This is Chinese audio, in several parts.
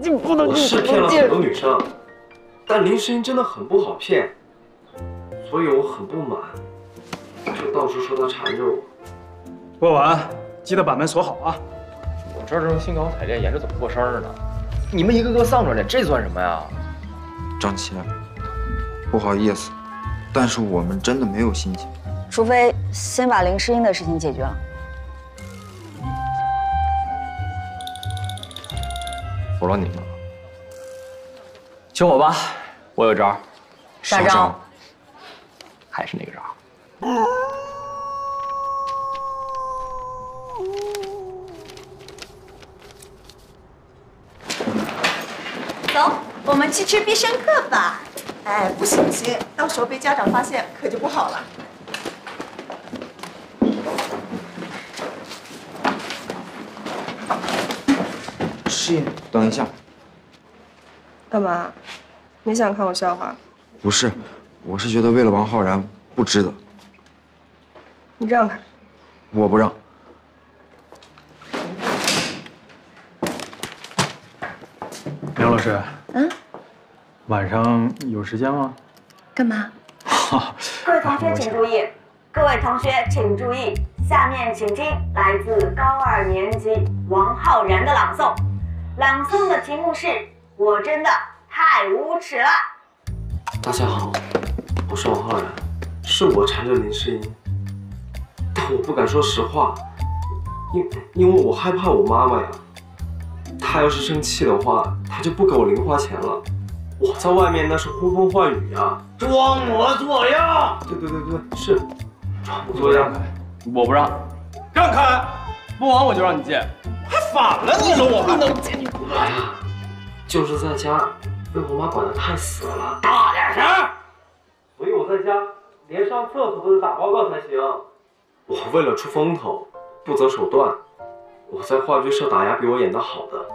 你不能。我是骗了很多女生，但林诗音真的很不好骗，所以我很不满，就到处说她缠着我。郭婉，记得把门锁好啊！我这正兴高采烈研究怎么过生日呢，你们一个个丧着脸，这算什么呀？张琪，不好意思，但是我们真的没有心情。除非先把林诗音的事情解决了。 我让你们了，请我吧，我有招。啥招？还是那个招。走，我们去吃必胜客吧。哎，不行不行，到时候被家长发现可就不好了。诗音，等一下，干嘛？没想看我笑话？不是，我是觉得为了王浩然不值得。你让开！我不让。梁老师，嗯，晚上有时间吗？干嘛？各位同学请注意，各位同学请注意，下面请听来自高2年级王浩然的朗诵。 朗诵的题目是“我真的太无耻了”。大家好，我是王浩然，是我缠着林诗音，但我不敢说实话，因为我害怕我妈妈呀，她要是生气的话，她就不给我零花钱了。我在外面那是呼风唤雨呀，装模作样。对对对对，是装模作样。我不让，让开，不玩我就让你进。 还反了你了！我不能接你过来呀，就是在家被我妈管得太死了，大点声。所以我在家连上厕所都得打报告才行。我为了出风头，不择手段。我在话剧社打压比我演得好的，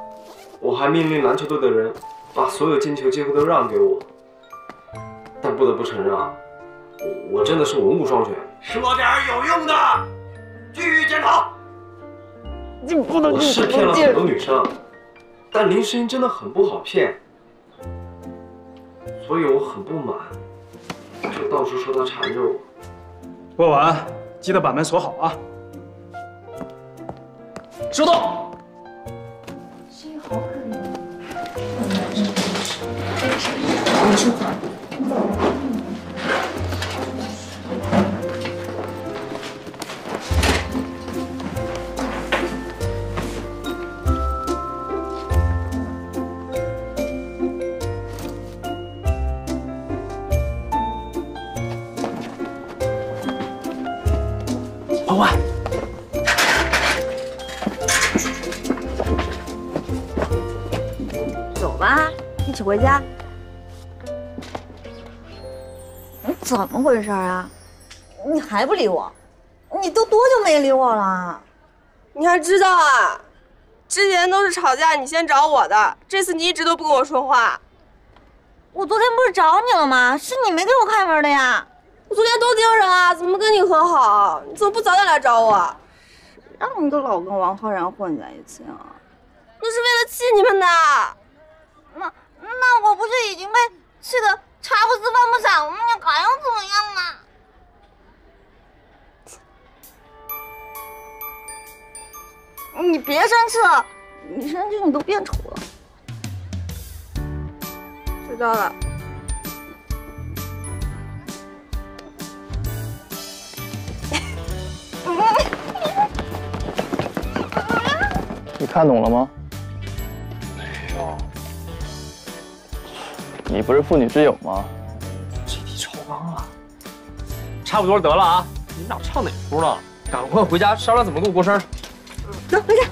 我还命令篮球队的人把所有进球机会都让给我。但不得不承认啊，我真的是文武双全。说点有用的，继续检讨。 我是骗了很多女生，但林诗音真的很不好骗，所以我很不满，就到处说她缠着我。郭婉，记得把门锁好啊。收到。诗音好可怜。你去吧。回家？怎么回事啊？你还不理我？你都多久没理我了？你还知道啊？之前都是吵架你先找我的，这次你一直都不跟我说话。我昨天不是找你了吗？是你没给我开门的呀！我昨天都盯上了，怎么跟你和好？你怎么不早点来找我？让你都老跟王浩然混在一起啊！那是为了气你们的。那。 那我不是已经被气得茶不思饭不想了吗？你还要怎么样嘛？你别生气了，你生气你都变丑了。知道了。你看懂了吗？没有。 你不是妇女之友吗？这题超纲了，差不多得了啊！你哪唱哪出呢？赶快回家商量怎么给我过生日。走，回家。